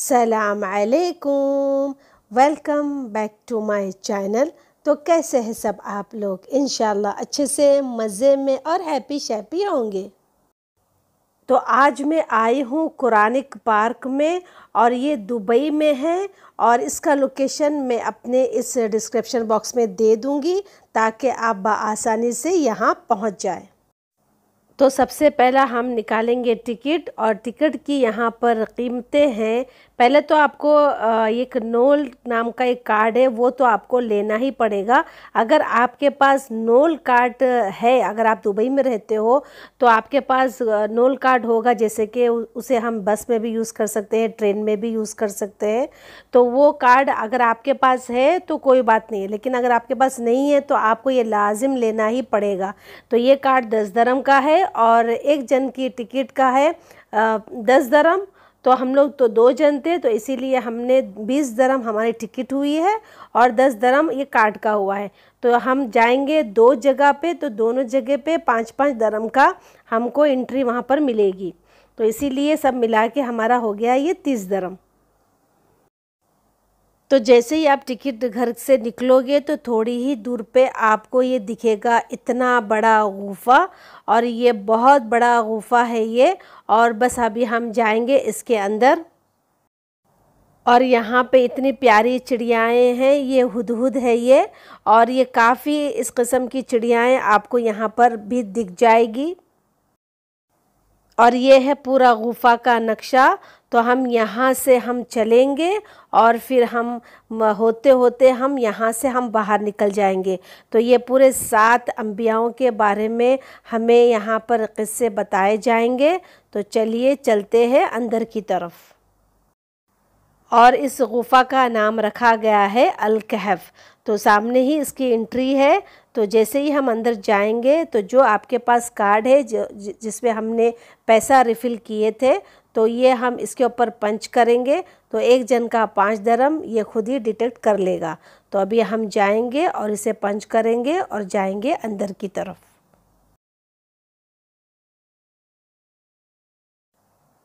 सलाम अलैकुम, welcome back to my channel. तो कैसे हैं सब आप लोग? इंशाल्लाह अच्छे से, मज़े में और हैप्पी शैपी होंगे। तो आज मैं आई हूँ कुरानिक पार्क में और ये दुबई में है और इसका लोकेशन मैं अपने इस डिस्क्रिप्शन बॉक्स में दे दूँगी ताकि आप बआसानी से यहाँ पहुँच जाएँ। तो सबसे पहला हम निकालेंगे टिकट और टिकट की यहाँ पर कीमतें हैं। पहले तो आपको एक नोल नाम का एक कार्ड है, वो तो आपको लेना ही पड़ेगा। अगर आपके पास नोल कार्ड है, अगर आप दुबई में रहते हो तो आपके पास नोल कार्ड होगा, जैसे कि उसे हम बस में भी यूज़ कर सकते हैं, ट्रेन में भी यूज़ कर सकते हैं। तो वो कार्ड अगर आपके पास है तो कोई बात नहीं है, लेकिन अगर आपके पास नहीं है तो आपको ये लाजिम लेना ही पड़ेगा। तो ये कार्ड 10 दरम का है और एक जन की टिकट का है 10 दरम। तो हम लोग तो 2 जन थे, तो इसीलिए हमने 20 दरम हमारी टिकट हुई है और 10 दरम ये कार्ड का हुआ है। तो हम जाएंगे 2 जगह पे, तो दोनों जगह पे 5-5 दरम का हमको एंट्री वहाँ पर मिलेगी। तो इसीलिए सब मिला के हमारा हो गया ये 30 दरम। तो जैसे ही आप टिकट घर से निकलोगे तो थोड़ी ही दूर पे आपको ये दिखेगा इतना बड़ा गुफा, और ये बहुत बड़ा गुफा है ये। और बस अभी हम जाएंगे इसके अंदर। और यहाँ पे इतनी प्यारी चिड़ियाएँ हैं, ये हुदहुद है ये, और ये काफ़ी इस किस्म की चिड़ियाएँ आपको यहाँ पर भी दिख जाएगी। और ये है पूरा गुफा का नक्शा। तो हम यहाँ से हम चलेंगे और फिर हम होते होते हम यहाँ से हम बाहर निकल जाएंगे। तो ये पूरे 7 अंबियाओं के बारे में हमें यहाँ पर किस्से बताए जाएंगे। तो चलिए चलते हैं अंदर की तरफ। और इस गुफ़ा का नाम रखा गया है अल-कहफ। तो सामने ही इसकी एंट्री है। तो जैसे ही हम अंदर जाएंगे तो जो आपके पास कार्ड है जिसमें हमने पैसा रिफ़िल किए थे, तो ये हम इसके ऊपर पंच करेंगे। तो एक जन का 5 दरम ये खुद ही डिटेक्ट कर लेगा। तो अभी हम जाएंगे और इसे पंच करेंगे और जाएंगे अंदर की तरफ।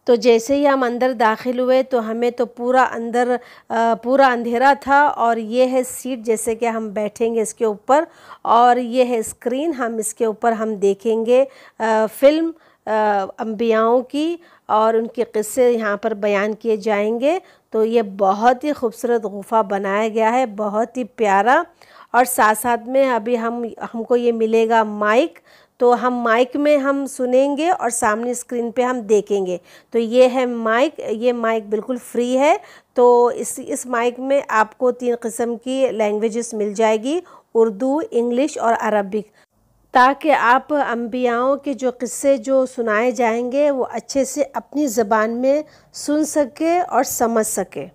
तो जैसे ही हम अंदर दाखिल हुए तो हमें तो पूरा अंदर पूरा अंधेरा था। और ये है सीट, जैसे कि हम बैठेंगे इसके ऊपर, और ये है स्क्रीन, हम इसके ऊपर हम देखेंगे फ़िल्म अंबियाओं की और उनके किस्से यहाँ पर बयान किए जाएंगे। तो ये बहुत ही खूबसूरत गुफ़ा बनाया गया है, बहुत ही प्यारा। और साथ साथ में अभी हमको ये मिलेगा माइक, तो हम माइक में हम सुनेंगे और सामने स्क्रीन पे हम देखेंगे। तो ये है माइक, ये माइक बिल्कुल फ्री है। तो इस माइक में आपको 3 किस्म की लैंग्वेजेस मिल जाएगी, उर्दू, इंग्लिश और अरबिक, ताकि आप अंबियाओं के जो किस्से जो सुनाए जाएंगे वो अच्छे से अपनी ज़बान में सुन सके और समझ सके।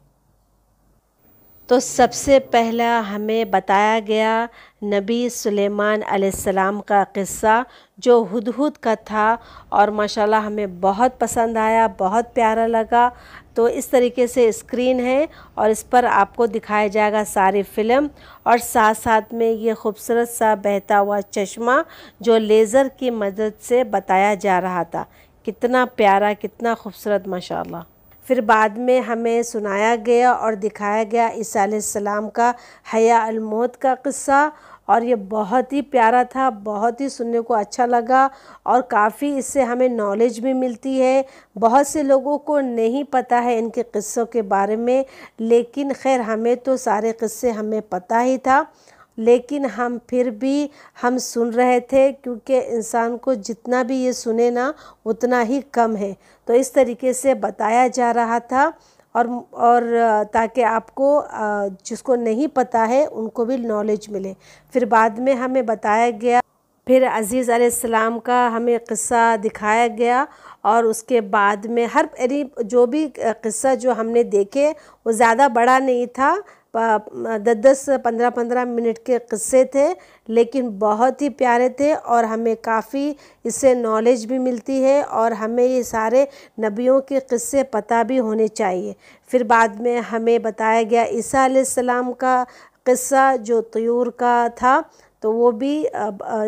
तो सबसे पहला हमें बताया गया नबी सुलेमान अलैहिस्सलाम का किस्सा जो हुदहुद का था, और माशाल्लाह हमें बहुत पसंद आया, बहुत प्यारा लगा। तो इस तरीके से स्क्रीन है और इस पर आपको दिखाया जाएगा सारी फ़िल्म, और साथ साथ में ये खूबसूरत सा बहता हुआ चश्मा जो लेज़र की मदद से बताया जा रहा था। कितना प्यारा, कितना खूबसूरत माशाल्लाह। फिर बाद में हमें सुनाया गया और दिखाया गया ईसा अलैहिस्सलाम का हया अल मौत का किस्सा, और ये बहुत ही प्यारा था, बहुत ही सुनने को अच्छा लगा और काफ़ी इससे हमें नॉलेज भी मिलती है। बहुत से लोगों को नहीं पता है इनके किस्सों के बारे में, लेकिन खैर हमें तो सारे किस्से हमें पता ही था, लेकिन हम फिर भी हम सुन रहे थे क्योंकि इंसान को जितना भी ये सुने ना उतना ही कम है। तो इस तरीके से बताया जा रहा था, और ताकि आपको जिसको नहीं पता है उनको भी नॉलेज मिले। फिर बाद में हमें बताया गया फिर अज़ीज़ अलैहिस्सलाम का हमें किस्सा दिखाया गया, और उसके बाद में हर जो भी किस्सा जो हमने देखे वो ज़्यादा बड़ा नहीं था, 10-10, 15-15 मिनट के किस्से थे, लेकिन बहुत ही प्यारे थे और हमें काफ़ी इससे नॉलेज भी मिलती है और हमें ये सारे नबियों के किस्से पता भी होने चाहिए। फिर बाद में हमें बताया गया ईसा अलैहिस्सलाम का किस्सा जो तयूर का था, तो वो भी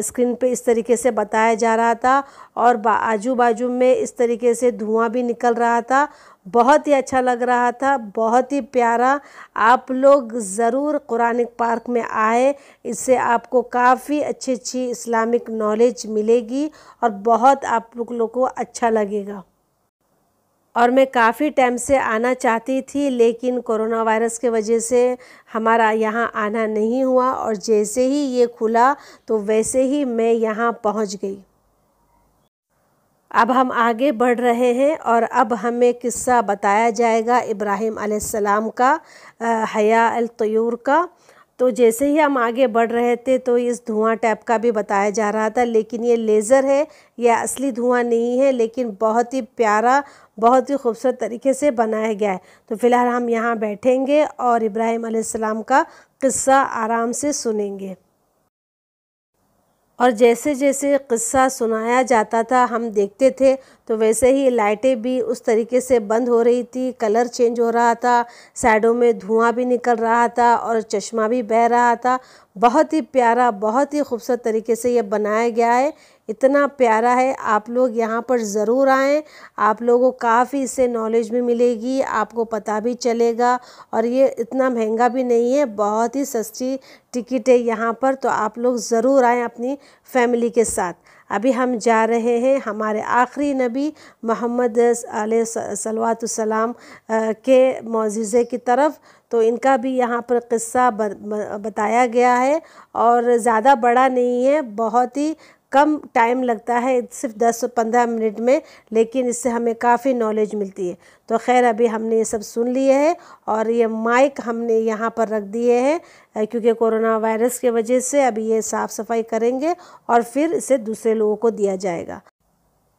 स्क्रीन पे इस तरीके से बताया जा रहा था, और आजू बाजू में इस तरीके से धुआं भी निकल रहा था। बहुत ही अच्छा लग रहा था, बहुत ही प्यारा। आप लोग ज़रूर कुरानिक पार्क में आए, इससे आपको काफ़ी अच्छी अच्छी इस्लामिक नॉलेज मिलेगी और बहुत आप लोगों को अच्छा लगेगा। और मैं काफ़ी टाइम से आना चाहती थी, लेकिन कोरोना वायरस के वजह से हमारा यहाँ आना नहीं हुआ और जैसे ही ये खुला तो वैसे ही मैं यहाँ पहुँच गई। अब हम आगे बढ़ रहे हैं और अब हमें किस्सा बताया जाएगा इब्राहीम अलैहिस्सलाम का, हया अल तयूर का। तो जैसे ही हम आगे बढ़ रहे थे तो इस धुआं टाइप का भी बताया जा रहा था, लेकिन ये लेज़र है, यह असली धुआं नहीं है, लेकिन बहुत ही प्यारा, बहुत ही खूबसूरत तरीके से बनाया गया है। तो फ़िलहाल हम यहाँ बैठेंगे और इब्राहीम अलैहिस्सलाम का किस्सा आराम से सुनेंगे। और जैसे जैसे किस्सा सुनाया जाता था हम देखते थे, तो वैसे ही लाइटें भी उस तरीके से बंद हो रही थी, कलर चेंज हो रहा था, साइडों में धुआं भी निकल रहा था और चश्मा भी बह रहा था। बहुत ही प्यारा, बहुत ही खूबसूरत तरीके से ये बनाया गया है, इतना प्यारा है। आप लोग यहाँ पर ज़रूर आएँ, आप लोगों को काफ़ी इससे नॉलेज भी मिलेगी, आपको पता भी चलेगा और ये इतना महंगा भी नहीं है, बहुत ही सस्ती टिकट है यहाँ पर। तो आप लोग ज़रूर आएँ अपनी फैमिली के साथ। अभी हम जा रहे हैं हमारे आखिरी नबी मोहम्मद अलैहि सल्लल्लाहु सलाम के मौजिज़े की तरफ। तो इनका भी यहाँ पर किस्सा बताया गया है और ज़्यादा बड़ा नहीं है, बहुत ही कम टाइम लगता है, सिर्फ 10-15 मिनट में, लेकिन इससे हमें काफ़ी नॉलेज मिलती है। तो खैर अभी हमने ये सब सुन लिए हैं और ये माइक हमने यहाँ पर रख दिए हैं क्योंकि कोरोना वायरस के वजह से अभी ये साफ़ सफाई करेंगे और फिर इसे दूसरे लोगों को दिया जाएगा।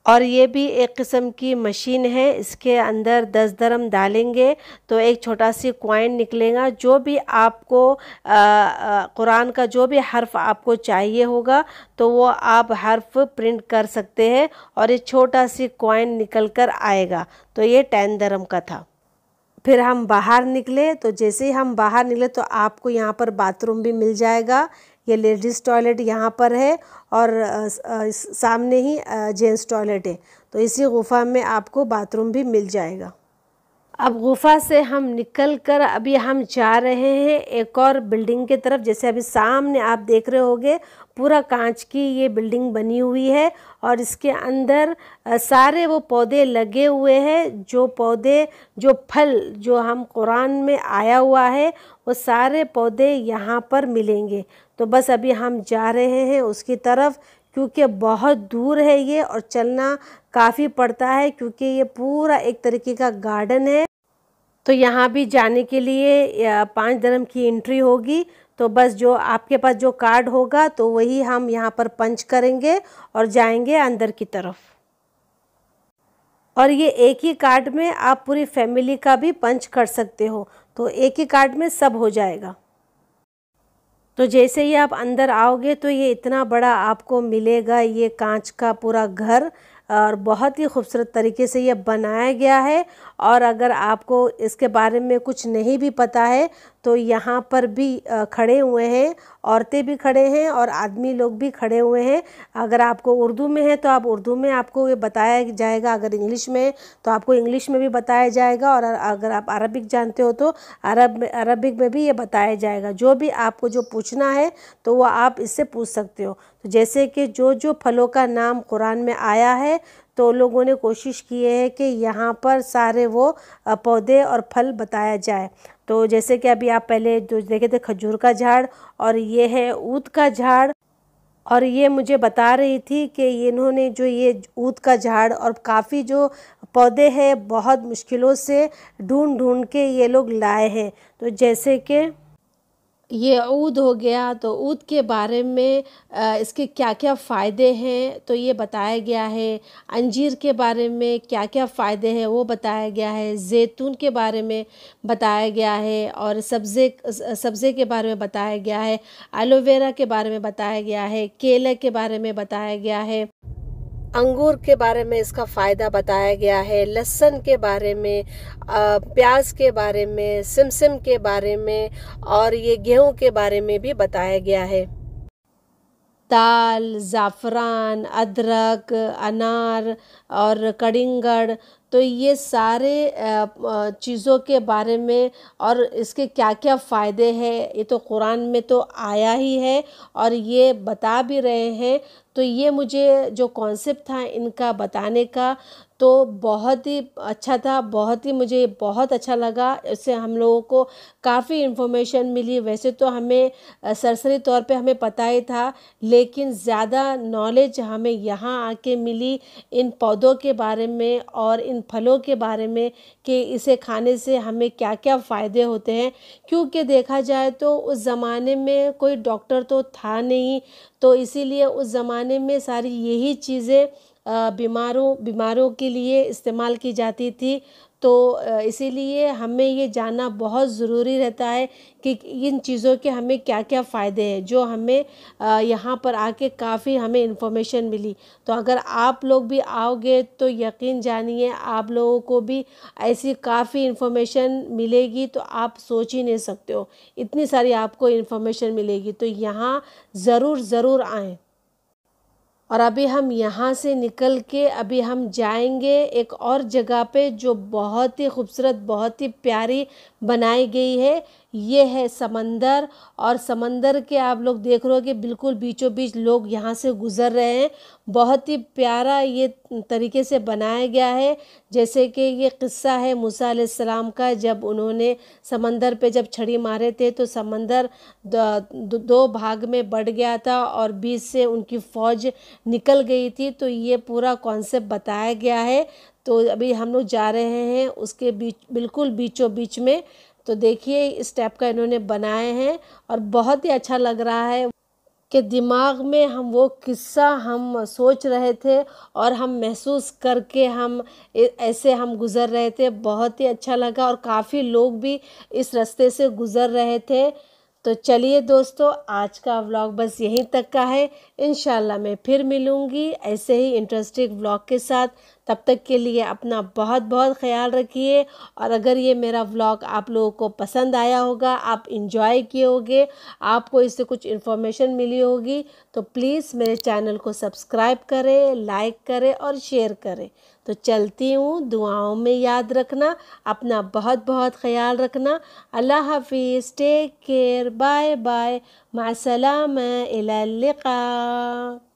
और ये भी एक किस्म की मशीन है, इसके अंदर 10 दरहम डालेंगे तो एक छोटा सी कॉइन निकलेगा। जो भी आपको कुरान का जो भी हर्फ आपको चाहिए होगा तो वो आप हर्फ प्रिंट कर सकते हैं और एक छोटा सी कॉइन निकल कर आएगा। तो ये 10 दरहम का था। फिर हम बाहर निकले, तो जैसे ही हम बाहर निकले तो आपको यहाँ पर बाथरूम भी मिल जाएगा। ये लेडीज़ टॉयलेट यहाँ पर है और सामने ही जेंट्स टॉयलेट है, तो इसी गुफ़ा में आपको बाथरूम भी मिल जाएगा। अब गुफ़ा से हम निकल कर अभी हम जा रहे हैं एक और बिल्डिंग की तरफ। जैसे अभी सामने आप देख रहे होंगे, पूरा कांच की ये बिल्डिंग बनी हुई है और इसके अंदर सारे वो पौधे लगे हुए हैं, जो पौधे, जो फल जो हम कुरान में आया हुआ है वो सारे पौधे यहाँ पर मिलेंगे। तो बस अभी हम जा रहे हैं उसकी तरफ क्योंकि बहुत दूर है ये और चलना काफ़ी पड़ता है क्योंकि ये पूरा एक तरीके का गार्डन है। तो यहाँ भी जाने के लिए 5 दरहम की एंट्री होगी। तो बस जो आपके पास जो कार्ड होगा तो वही हम यहाँ पर पंच करेंगे और जाएंगे अंदर की तरफ। और ये एक ही कार्ड में आप पूरी फैमिली का भी पंच कर सकते हो, तो एक ही कार्ड में सब हो जाएगा। तो जैसे ही आप अंदर आओगे तो ये इतना बड़ा आपको मिलेगा, ये कांच का पूरा घर और बहुत ही खूबसूरत तरीके से ये बनाया गया है। और अगर आपको इसके बारे में कुछ नहीं भी पता है तो यहाँ पर भी खड़े हुए हैं, औरतें भी खड़े हैं और आदमी लोग भी खड़े हुए हैं। अगर आपको उर्दू में है तो आप उर्दू में आपको ये बताया जाएगा, अगर इंग्लिश में है तो आपको इंग्लिश में भी बताया जाएगा और अगर आप अरबिक जानते हो तो अरबिक में भी ये बताया जाएगा। जो भी आपको जो पूछना है तो वह आप इससे पूछ सकते हो। तो जैसे कि जो जो फलों का नाम कुरान में आया है तो लोगों ने कोशिश की है कि यहाँ पर सारे वो पौधे और फल बताया जाए। तो जैसे कि अभी आप पहले जो देखे थे खजूर का झाड़ और ये है ऊद का झाड़। और ये मुझे बता रही थी कि इन्होंने जो ये ऊद का झाड़ और काफ़ी जो पौधे हैं बहुत मुश्किलों से ढूंढ के ये लोग लाए हैं। तो जैसे कि ये ऊद हो गया, तो ऊद के बारे में इसके क्या क्या फ़ायदे हैं तो ये बताया गया है। अंजीर के बारे में क्या क्या फ़ायदे हैं वो बताया गया है। जैतून के बारे में बताया गया है और सब्ज़े के बारे में बताया गया है। एलोवेरा के बारे में बताया गया है। केले के बारे में बताया गया है। अंगूर के बारे में इसका फ़ायदा बताया गया है। लहसुन के बारे में, प्याज के बारे में, सिमसिम के बारे में और ये गेहूं के बारे में भी बताया गया है। दाल, ज़ाफ़रान, अदरक, अनार और कड़िंगड़, तो ये सारे चीज़ों के बारे में और इसके क्या क्या फ़ायदे हैं ये तो कुरान में तो आया ही है और ये बता भी रहे हैं। तो ये मुझे जो कॉन्सेप्ट था इनका बताने का तो बहुत ही अच्छा था, बहुत ही मुझे बहुत अच्छा लगा। इससे हम लोगों को काफ़ी इन्फॉर्मेशन मिली। वैसे तो हमें सरसरी तौर पे हमें पता ही था लेकिन ज़्यादा नॉलेज हमें यहाँ आके मिली इन पौधों के बारे में और इन फलों के बारे में कि इसे खाने से हमें क्या क्या फ़ायदे होते हैं। क्योंकि देखा जाए तो उस ज़माने में कोई डॉक्टर तो था नहीं, तो इसीलिए उस ज़माने में सारी यही चीज़ें बीमारों के लिए इस्तेमाल की जाती थी। तो इसीलिए हमें ये जानना बहुत ज़रूरी रहता है कि इन चीज़ों के हमें क्या क्या फ़ायदे हैं, जो हमें यहाँ पर आके काफ़ी हमें इन्फॉर्मेशन मिली। तो अगर आप लोग भी आओगे तो यकीन जानिए आप लोगों को भी ऐसी काफ़ी इन्फॉर्मेशन मिलेगी, तो आप सोच ही नहीं सकते हो इतनी सारी आपको इन्फॉर्मेशन मिलेगी। तो यहाँ ज़रूर आएँ। और अभी हम यहाँ से निकल के अभी हम जाएंगे एक और जगह पे जो बहुत ही खूबसूरत बहुत ही प्यारी बनाई गई है। ये है समंदर और समंदर के आप लोग देख रहे हो कि बिल्कुल बीचों बीच लोग यहाँ से गुज़र रहे हैं। बहुत ही प्यारा ये तरीके से बनाया गया है। जैसे कि ये किस्सा है मूसा अलैहिस्सलाम का, जब उन्होंने समंदर पे जब छड़ी मारे थे तो समंदर दो भाग में बढ़ गया था और बीच से उनकी फ़ौज निकल गई थी। तो ये पूरा कॉन्सेप्ट बताया गया है। तो अभी हम लोग जा रहे हैं उसके बीच बिल्कुल बीचों बीच में। तो देखिए इस टाइप का इन्होंने बनाए हैं और बहुत ही अच्छा लग रहा है कि दिमाग में हम वो किस्सा हम सोच रहे थे और हम महसूस करके हम ऐसे हम गुज़र रहे थे। बहुत ही अच्छा लगा और काफ़ी लोग भी इस रास्ते से गुज़र रहे थे। तो चलिए दोस्तों, आज का व्लॉग बस यहीं तक का है। इंशाल्लाह मैं फिर मिलूँगी ऐसे ही इंटरेस्टिंग व्लॉग के साथ। तब तक के लिए अपना बहुत बहुत ख्याल रखिए। और अगर ये मेरा व्लॉग आप लोगों को पसंद आया होगा, आप इंजॉय किए होंगे, आपको इससे कुछ इन्फॉर्मेशन मिली होगी, तो प्लीज़ मेरे चैनल को सब्सक्राइब करें, लाइक करें और शेयर करें। तो चलती हूँ, दुआओं में याद रखना, अपना बहुत बहुत ख्याल रखना। अल्लाह हाफिज़, टेक केयर, बाय बाय, मा सलामा, इला लिक़ा।